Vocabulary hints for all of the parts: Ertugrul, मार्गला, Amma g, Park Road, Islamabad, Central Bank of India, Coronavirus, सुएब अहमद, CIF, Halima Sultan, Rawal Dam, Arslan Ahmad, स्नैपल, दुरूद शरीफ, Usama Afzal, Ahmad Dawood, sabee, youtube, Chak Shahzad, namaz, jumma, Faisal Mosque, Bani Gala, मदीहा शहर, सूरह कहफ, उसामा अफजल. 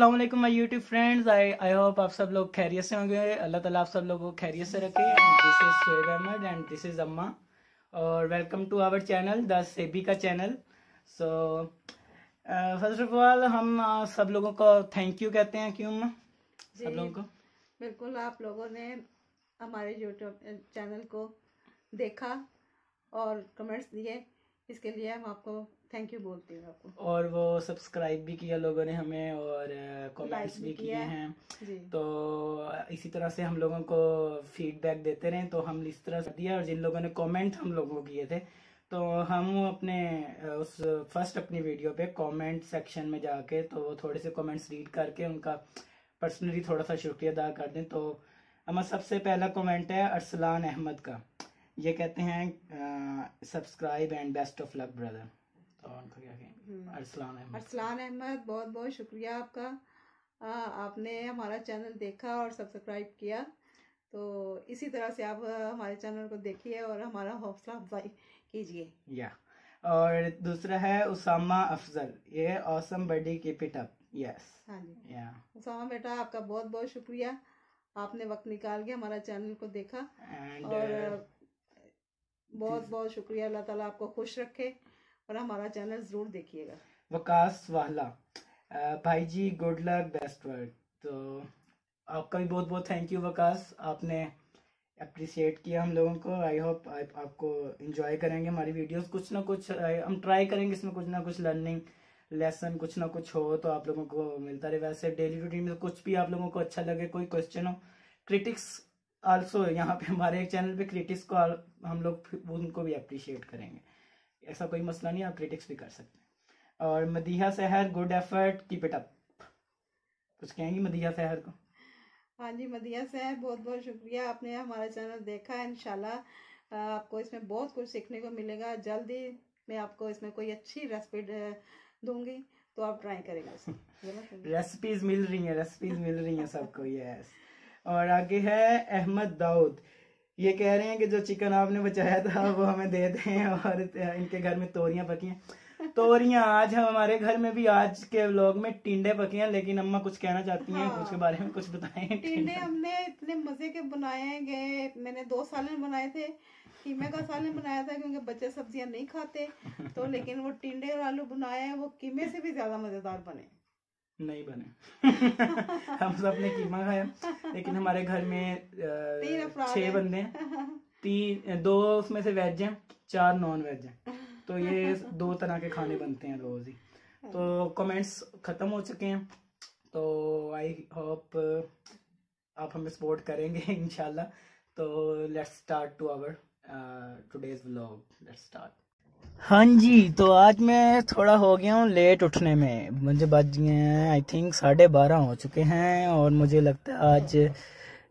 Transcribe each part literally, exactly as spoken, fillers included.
अस्सलाम वालेकुम my YouTube friends, I I hope आप सब लोग खैरियत से होंगे। अल्लाह ताला आप सब लोगों को खैरियत से रखे। This is सुएब अहमद and this is अम्मा, और welcome to our channel the SEBI का चैनल। सो फर्स्ट ऑफ ऑल हम uh, सब लोगों को थैंक यू कहते हैं। क्यों अम्मा? सब लोगों को बिल्कुल, आप लोगों ने हमारे यूट्यूब चैनल को देखा और कमेंट्स दिए, इसके लिए हम आपको थैंक यू बोलती हूँ आपको। और वो सब्सक्राइब भी किया लोगों ने हमें और कमेंट्स uh, भी किए हैं जी। तो इसी तरह से हम लोगों को फीडबैक देते रहें, तो हम इस तरह से दिया। और जिन लोगों ने कमेंट हम लोगों को किए थे, तो हम अपने उस फर्स्ट अपनी वीडियो पे कमेंट सेक्शन में जाके तो वो थोड़े से कमेंट्स रीड करके उनका पर्सनली थोड़ा सा शुक्रिया अदा कर दें। तो हमारा सबसे पहला कमेंट है अरसलान अहमद का। ये कहते हैं subscribe and best of luck brother. Arsalan Ahmed, बहुत बहुत शुक्रिया आपका। आ, आपने हमारा चैनल देखा और सब्सक्राइब किया, तो इसी तरह से आप हमारे चैनल को देखिए और हमारा हौसला अफजाई कीजिए। या और दूसरा है उसामा अफजल, ये ऑसम बडी की पिटअप। यस हाँ जी या उसामा बेटा, आपका बहुत बहुत शुक्रिया, आपने वक्त निकाल के हमारा चैनल को देखा। And, और uh, बहुत बहुत शुक्रिया, अल्लाह ताला आपको खुश रखे और हमारा चैनल जरूर देखिएगा। वकास वाला, भाई जी गुड लक बेस्ट वर्ड। तो आपका भी बहुत बहुत थैंक यू वकास, आपने अप्रिशिएट किया हम लोगों को। आई होप आप, आपको एंजॉय करेंगे हमारी वीडियोस। कुछ ना कुछ हम ट्राई करेंगे, इसमें कुछ ना कुछ लर्निंग लेसन कुछ ना कुछ हो तो आप लोगों को मिलता रहे। वैसे डेली रूटीन में कुछ भी आप लोगों को अच्छा लगे, कोई क्वेश्चन हो, क्रिटिक्स आल्सो यहाँ पे हमारे एक चैनल पे क्रिटिक्स को हम लोग उनको भी अप्रिशिएट करेंगे, ऐसा कोई मसला नहीं, आप क्रिटिक्स भी कर सकते हैं। और मदीहा शहर good effort keep it up. कुछ कहेंगी मदीहा शहर को? हाँ जी मदीहा शहर, बहुत बहुत शुक्रिया, आपने हमारा चैनल देखा। इंशाल्लाह आपको इसमें बहुत कुछ सीखने को मिलेगा। जल्दी मैं आपको इसमें कोई अच्छी रेसिपी दूंगी, तो आप ट्राई करेंगे। रेसिपीज मिल रही हैं, रेसिपीज मिल रही हैं सबको। यस और आगे है अहमद दाऊद, ये कह रहे हैं कि जो चिकन आपने बचाया था वो हमें दे दें। और इनके घर में तोरियां पकी हैं। तोरियां आज हम हमारे घर में भी आज के व्लॉग में टिंडे पके हैं, लेकिन अम्मा कुछ कहना चाहती हैं हाँ। उसके बारे में कुछ बताएं। टिंडे हमने इतने मजे के बनाए गए, मैंने दो सालन बनाए थे, कीमे का सालन बनाया था क्योंकि बच्चे सब्जियां नहीं खाते, तो लेकिन वो टिंडे और आलू बनाए वो कीमे से भी ज्यादा मजेदार बने। नहीं बने हम सब ने कीमा खाया, लेकिन हमारे घर में छह बंदे हैं, तीन दो उसमें से वेज हैं, चार नॉन वेज हैं, तो ये दो तरह के खाने बनते हैं रोज ही। तो कमेंट्स खत्म हो चुके हैं, तो आई होप आप हमें सपोर्ट करेंगे इंशाल्लाह। तो let's start to our today's vlog, let's start. हाँ जी, तो आज मैं थोड़ा हो गया हूँ लेट उठने में, मुझे बज गए हैं आई थिंक साढ़े बारह हो चुके हैं, और मुझे लगता है आज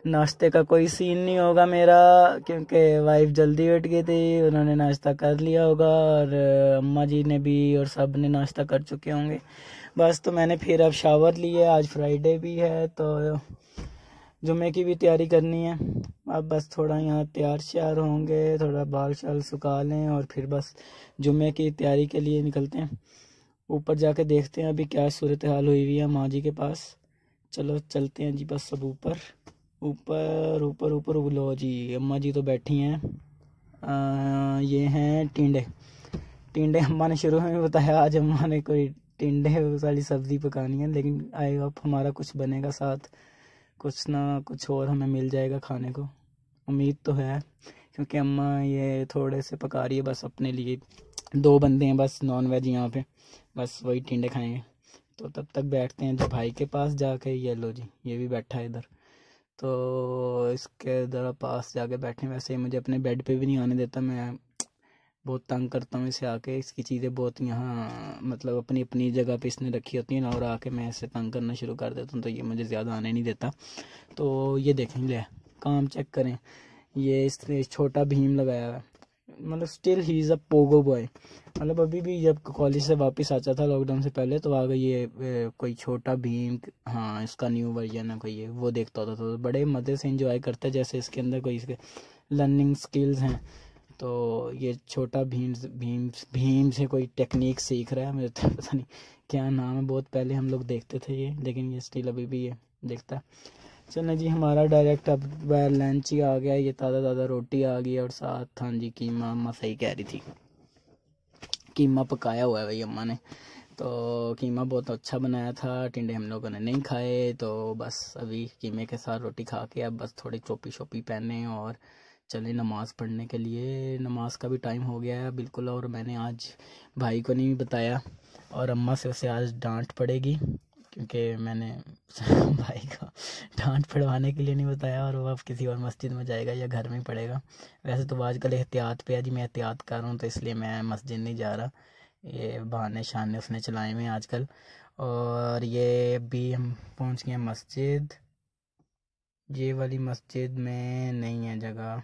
नाश्ते का कोई सीन नहीं होगा मेरा, क्योंकि वाइफ जल्दी उठ गई थी, उन्होंने नाश्ता कर लिया होगा, और अम्मा जी ने भी, और सब ने नाश्ता कर चुके होंगे बस। तो मैंने फिर अब शावर लिया, आज फ्राइडे भी है तो जुम्मे की भी तैयारी करनी है। अब बस थोड़ा यहाँ तैयार श्यार होंगे, थोड़ा बाल शाल सुखा लें, और फिर बस जुम्मे की तैयारी के लिए निकलते हैं। ऊपर जाके देखते हैं अभी क्या सूरत हाल हुई हुई है माँ जी के पास। चलो चलते हैं जी, बस सब ऊपर ऊपर ऊपर ऊपर। बोलो जी, अम्मा जी तो बैठी हैं। आ, ये हैं टिंडे। टिंडे अम्मा ने शुरू में बताया आज अम्मा ने कोई टिंडे वाली सब्ज़ी पकानी है, लेकिन आई होप हमारा कुछ बनेगा साथ, कुछ ना कुछ और हमें मिल जाएगा खाने को, उम्मीद तो है, क्योंकि अम्मा ये थोड़े से पका रही है बस अपने लिए। दो बंदे हैं बस नॉन वेज यहाँ पे, बस वही टिंडे खाएंगे। तो तब तक बैठते हैं जो भाई के पास जाके, ये लो जी ये भी बैठा है इधर, तो इसके ज़रा पास जाके बैठे। वैसे मुझे अपने बेड पे भी नहीं आने देता, मैं बहुत तंग करता हूँ इसे आके, इसकी चीज़ें बहुत यहाँ मतलब अपनी अपनी जगह पे इसने रखी होती हैं ना, और आके मैं इसे तंग करना शुरू कर देता हूँ, तो ये मुझे ज़्यादा आने नहीं देता। तो ये देखें, ले काम चेक करें, ये इसने छोटा भीम लगाया हुआ है, मतलब still he is a Pogo boy. मतलब अभी भी जब कॉलेज से वापस आता था लॉकडाउन से पहले, तो आगे ये कोई छोटा भीम, हाँ इसका न्यू वर्जन है कोई, ये वो देखता होता था, तो बड़े मज़े से इंजॉय करता है, जैसे इसके अंदर कोई इसके लर्निंग स्किल्स हैं। तो ये छोटा भीम भीम भीम से कोई टेक्निक सीख रहा है, मुझे तो पता नहीं क्या नाम है, बहुत पहले हम लोग देखते थे ये, लेकिन ये स्टिल अभी भी ये देखता है। चलें जी, हमारा डायरेक्ट अब लंच ही आ गया, ये ताज़ा ताज़ा रोटी आ गई और साथ हाँ जी कीमा। अम्मा सही कह रही थी, कीमा पकाया हुआ है भाई अम्मा ने, तो कीमा बहुत अच्छा बनाया था। टिंडे हम लोगों ने नहीं खाए, तो बस अभी कीमे के साथ रोटी खा के अब बस थोड़ी टोपी शोपी पहने और चले नमाज़ पढ़ने के लिए। नमाज का भी टाइम हो गया है बिल्कुल, और मैंने आज भाई को नहीं बताया और अम्मा से उसे आज डांट पड़ेगी क्योंकि मैंने भाई का डांट पड़वाने के लिए नहीं बताया और वो अब किसी और मस्जिद में जाएगा या घर में पड़ेगा। वैसे तो आजकल एहतियात पे है जी, मैं एहतियात कर रहा हूँ तो इसलिए मैं मस्जिद नहीं जा रहा। ये बहाने शहाने उसने चलाए हुए आजकल। और ये भी हम पहुँच गए मस्जिद, ये वाली मस्जिद में नहीं है जगह,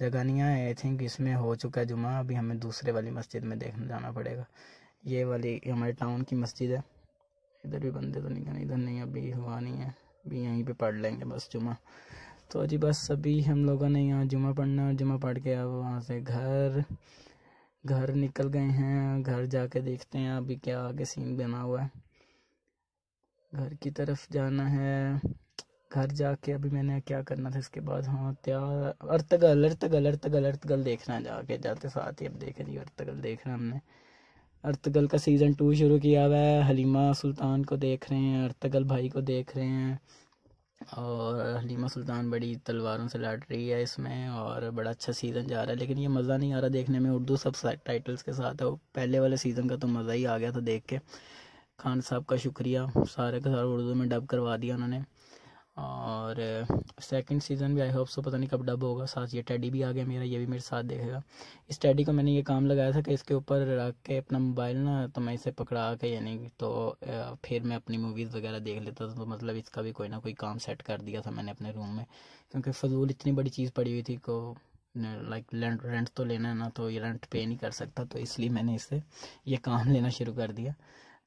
जगह नहीं है। आई थिंक इसमें हो चुका है जुमा, अभी हमें दूसरे वाली मस्जिद में देखने जाना पड़ेगा। ये वाली हमारे टाउन की मस्जिद है, इधर भी बंदे तो नहीं गए, इधर नहीं अभी हुआ नहीं है, अभी यहीं पे पढ़ लेंगे बस जुमा। तो जी बस अभी हम लोगों ने यहाँ जुमा पढ़ना है और जुमा पढ़ के अब वहाँ से घर घर निकल गए हैं। घर जाके देखते हैं अभी क्या आगे सीन बना हुआ है, घर की तरफ जाना है। घर जाके अभी मैंने क्या करना था इसके बाद, हाँ त्यार अर्तगल अर्तगल अर्तगल अर्तगल देखना जाके, जाते साथ ही अब देखें जी अर्तगल देखना। हमने अर्तगल का सीज़न टू शुरू किया हुआ है, हलीमा सुल्तान को देख रहे हैं, अर्तगल भाई को देख रहे हैं। और हलीमा सुल्तान बड़ी तलवारों से लड़ रही है इसमें और बड़ा अच्छा सीज़न जा रहा है, लेकिन ये मज़ा नहीं आ रहा देखने में। उर्दू सब टाइटल्स के साथ है, वो पहले वाले सीज़न का तो मज़ा ही आ गया था देख के। खान साहब का शुक्रिया, सारे का सारा उर्दू में डब करवा दिया उन्होंने। और सेकंड सीज़न भी आई होप सो, पता नहीं कब डब होगा। साथ ये टैडी भी आ गया मेरा, ये भी मेरे साथ देखेगा। इस टैडी को मैंने ये काम लगाया था कि इसके ऊपर रख के अपना मोबाइल ना, तो मैं इसे पकड़ा के यानी तो फिर मैं अपनी मूवीज़ वगैरह देख लेता था। तो मतलब इसका भी कोई ना कोई काम सेट कर दिया था मैंने अपने रूम में, क्योंकि फजूल इतनी बड़ी चीज़ पड़ी हुई थी को लाइक रेंट रेंट तो लेना है ना, तो ये रेंट पे नहीं कर सकता, तो इसलिए मैंने इससे ये काम लेना शुरू कर दिया।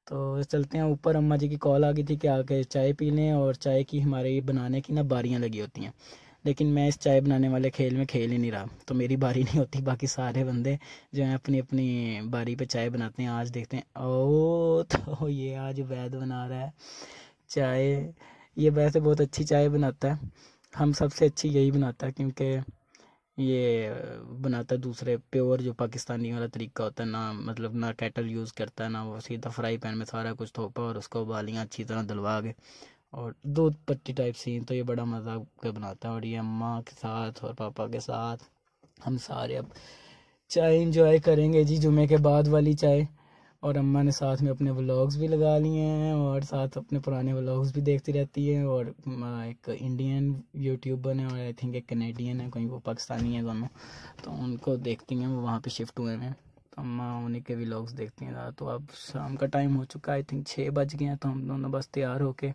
तो चलते हैं ऊपर। अम्मा जी की कॉल आ गई थी कि आके चाय पी लें, और चाय की हमारे बनाने की ना बारियाँ लगी होती हैं, लेकिन मैं इस चाय बनाने वाले खेल में खेल ही नहीं रहा, तो मेरी बारी नहीं होती। बाकी सारे बंदे जो हैं अपनी अपनी बारी पे चाय बनाते हैं। आज देखते हैं, ओ तो ये आज वैद बना रहा है चाय। ये वैसे बहुत अच्छी चाय बनाता है, हम सबसे अच्छी यही बनाता है, क्योंकि ये बनाता दूसरे प्योर जो पाकिस्तानी वाला तरीका होता है ना, मतलब ना कैटल यूज़ करता है ना वो, सीधा फ्राई पैन में सारा कुछ थोपा और उसको उबालियाँ अच्छी तरह दलवा के और दूध पत्ती टाइप सीन। तो ये बड़ा मज़ा का बनाता है, और ये अम्मा के साथ और पापा के साथ हम सारे अब चाय इंजॉय करेंगे जी, जुमे के बाद वाली चाय। और अम्मा ने साथ में अपने व्लॉग्स भी लगा लिए हैं और साथ अपने पुराने व्लॉग्स भी देखती रहती है। और एक इंडियन यूट्यूबर है और आई थिंक एक कनेडियन है, कोई वो पाकिस्तानी है दोनों, तो उनको देखती हैं, वो वहाँ पे शिफ्ट हुए हैं, तो अम्मा उन्हीं के व्लॉग्स देखती हैं। तो अब शाम का टाइम हो चुका है, आई थिंक छः बज गए हैं। तो हम दोनों बस तैयार होके,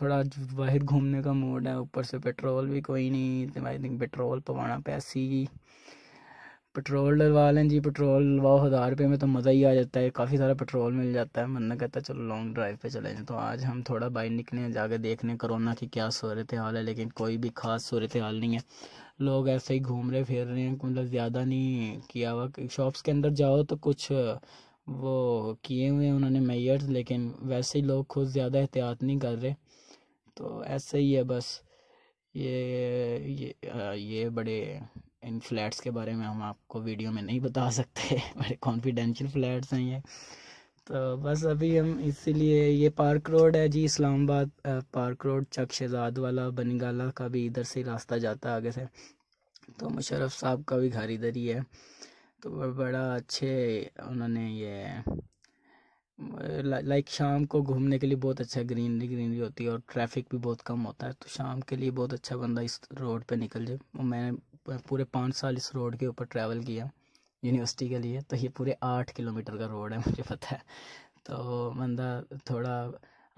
थोड़ा बाहर घूमने का मूड है, ऊपर से पेट्रोल भी कोई नहीं, आई थिंक पेट्रोल पवाना पैसी पेट्रोल डलवा लें जी। पेट्रोल डलवाओ हज़ार रुपये में तो मज़ा ही आ जाता है, काफ़ी सारा पेट्रोल मिल जाता है, मन कहता है चलो लॉन्ग ड्राइव पे चले जाएँ। तो आज हम थोड़ा बाहर निकले जाके देखने कोरोना की क्या सूरत हाल है, लेकिन कोई भी ख़ास सूरत हाल नहीं है, लोग ऐसे ही घूम रहे फिर रहे हैं, मतलब ज़्यादा नहीं किया हुआ। शॉप्स के अंदर जाओ तो कुछ वो किए हुए हैं उन्होंने मेजर्स, लेकिन वैसे ही लोग खुद ज़्यादा एहतियात नहीं कर रहे, तो ऐसे ही है बस। ये ये ये बड़े इन फ्लैट्स के बारे में हम आपको वीडियो में नहीं बता सकते, बड़े कॉन्फिडेंशियल फ्लैट्स हैं ये। तो बस अभी हम इसीलिए, ये पार्क रोड है जी, इस्लामाबाद पार्क रोड, चक शहजाद वाला, बनी गाला का भी इधर से रास्ता जाता है आगे से। तो मुशर्रफ साहब का भी घर इधर ही है, तो बड़ा अच्छे उन्होंने ये लाइक शाम को घूमने के लिए बहुत अच्छा ग्रीनरी ग्रीनरी होती है और ट्रैफिक भी बहुत कम होता है, तो शाम के लिए बहुत अच्छा बंदा इस रोड पे निकल जाए। मैंने पूरे पाँच साल इस रोड के ऊपर ट्रैवल किया यूनिवर्सिटी के लिए, तो ये पूरे आठ किलोमीटर का रोड है मुझे पता है। तो बंदा थोड़ा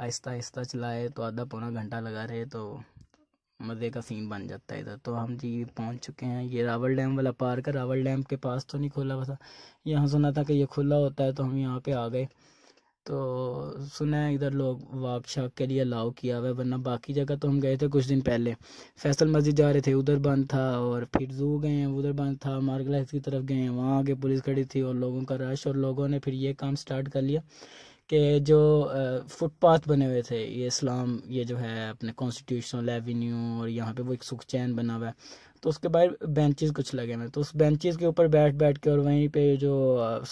आहिस्ता आहिस्ता चलाए तो आधा पौना घंटा लगा रहे, तो मज़े का सीन बन जाता है इधर। तो हम जी पहुंच चुके हैं, ये रावल डैम वाला पार्क है, रावल डैम के पास तो नहीं खुला हुआ था, यहाँ सुना था कि ये खुला होता है, तो हम यहाँ पे आ गए। तो सुना है इधर लोग वाक शाक के लिए अलाउ किया हुआ है, वरना बाकी जगह तो हम गए थे कुछ दिन पहले, फैसल मस्जिद जा रहे थे उधर बंद था, और फिर जू गए हैं उधर बंद था, मार्गला की तरफ गए हैं वहाँ आगे पुलिस खड़ी थी और लोगों का रश, और लोगों ने फिर ये काम स्टार्ट कर लिया कि जो फुटपाथ बने हुए थे, ये इस्लाम ये जो है अपने कॉन्स्टिट्यूशनल एवेन्यू और यहाँ पे वो एक सुख चैन बना हुआ है, तो उसके बाहर बेंचेस कुछ लगे हुए हैं, तो उस बेंचेस के ऊपर बैठ बैठ के और वहीं पे जो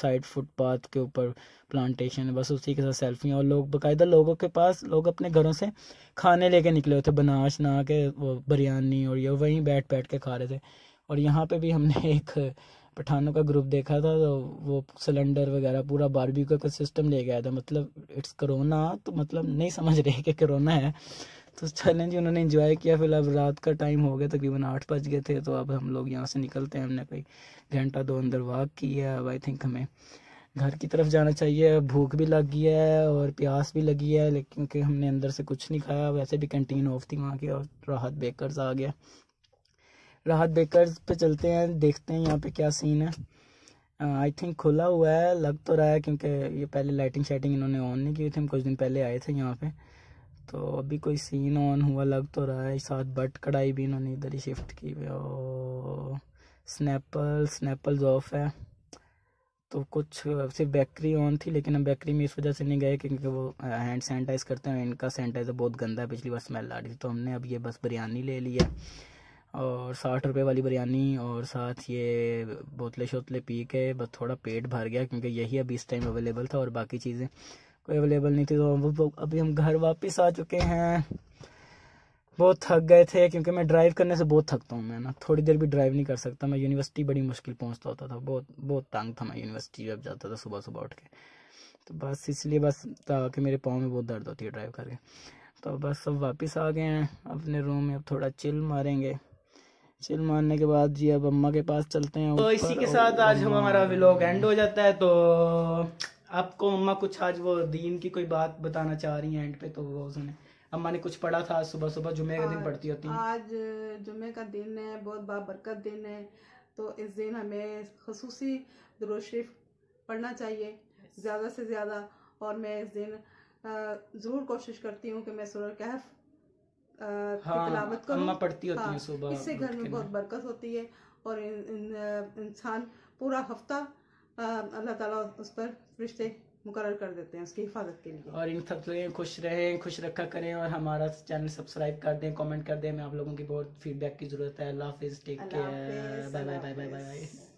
साइड फुटपाथ के ऊपर प्लांटेशन है, बस उसी के साथ सेल्फियाँ। और लोग बाकायदा लोगों के पास, लोग अपने घरों से खाने लेके निकले होते, बना शना के वो बिरयानी और ये वहीं बैठ बैठ के खा रहे थे। और यहाँ पे भी हमने एक पठानों का ग्रुप देखा था, तो वो सिलेंडर वगैरह पूरा बारबेक्यू का सिस्टम ले गया था, मतलब इट्स कोरोना, तो मतलब नहीं समझ रहे कि कोरोना है। तो चलें जी, उन्होंने इंजॉय किया। फिर अब रात का टाइम हो गया, तकरीबन आठ बज गए थे, तो अब हम लोग यहाँ से निकलते हैं। हमने कोई घंटा दो अंदर वॉक किया। अब आई थिंक हमें घर की तरफ जाना चाहिए। भूख भी लगी है और प्यास भी लगी है, लेकिन कि हमने अंदर से कुछ नहीं खाया। वैसे भी कैंटीन ऑफ थी वहाँ की, और राहत बेकर्स आ गया। राहत बेकर्स पे चलते हैं, देखते हैं यहाँ पे क्या सीन है। आई uh, थिंक खुला हुआ है, लग तो रहा है, क्योंकि ये पहले लाइटिंग शाइटिंग इन्होंने ऑन नहीं की थी। हम कुछ दिन पहले आए थे यहाँ पे, तो अभी कोई सीन ऑन हुआ लग तो रहा है। साथ बट कढ़ाई भी इन्होंने इधर ही शिफ्ट की हुई। और स्नैपल स्नैपल्स ऑफ है, तो कुछ सिर्फ बेकरी ऑन थी, लेकिन हम बेकरी में इस वजह से नहीं गए क्योंकि वो हैंड सैनिटाइज करते हैं, इनका सैनिटाइजर बहुत गंदा है, पिछली बार स्मेल आ रही थी। तो हमने अब ये बस बिरयानी ले लिया, और साठ रुपए वाली बिरयानी, और साथ ये बोतलें शोतलें पी के बस थोड़ा पेट भर गया, क्योंकि यही अभी इस टाइम अवेलेबल था और बाकी चीज़ें कोई अवेलेबल नहीं थी। तो अभी हम घर वापस आ चुके हैं। बहुत थक गए थे, क्योंकि मैं ड्राइव करने से बहुत थकता हूँ। मैं ना थोड़ी देर भी ड्राइव नहीं कर सकता। मैं यूनिवर्सिटी बड़ी मुश्किल पहुँचता होता था, बहुत बहुत तंग था। मैं यूनिवर्सिटी जब जाता था सुबह सुबह उठ के, तो बस इसलिए बस था कि मेरे पाँव में बहुत दर्द होती है ड्राइव करके। तो बस सब वापस आ गए हैं अपने रूम में, अब थोड़ा चिल मारेंगे। चिल मारने के बाद जी अब अम्मा के पास चलते हैं। तो इसी के साथ आज हम हमारा व्लॉग एंड हो जाता है। तो आपको अम्मा कुछ आज वो दीन की कोई बात बताना चाह रही हैं एंड पे, तो वो उसने अम्मा ने कुछ पढ़ा था सुबह सुबह, जुम्मे का दिन पढ़ती होती हैं। आज जुम्मे का दिन है, बहुत बाबरकत दिन है, तो इस दिन हमें खसूसी दुरूद शरीफ पढ़ना चाहिए ज़्यादा से ज़्यादा। और मैं इस दिन ज़रूर कोशिश करती हूँ कि मैं सूरह कहफ हाँ, तिलावत करूं। अम्मा पढ़ती होती है सुबह, इससे घर में बहुत बरकत होती है। और इंसान पूरा हफ्ता अल्लाह ताला उस पर फरिश्ते मुकर्रर कर देते हैं उसकी हिफाजत के लिए। और इन सबसे खुश रहें, खुश रखा करें, और हमारा चैनल सब्सक्राइब कर दें, कमेंट कर दें। मैं आप लोगों की बहुत फीडबैक की जरूरत है। अल्लाह हाफिज़, take care, bye bye bye bye bye.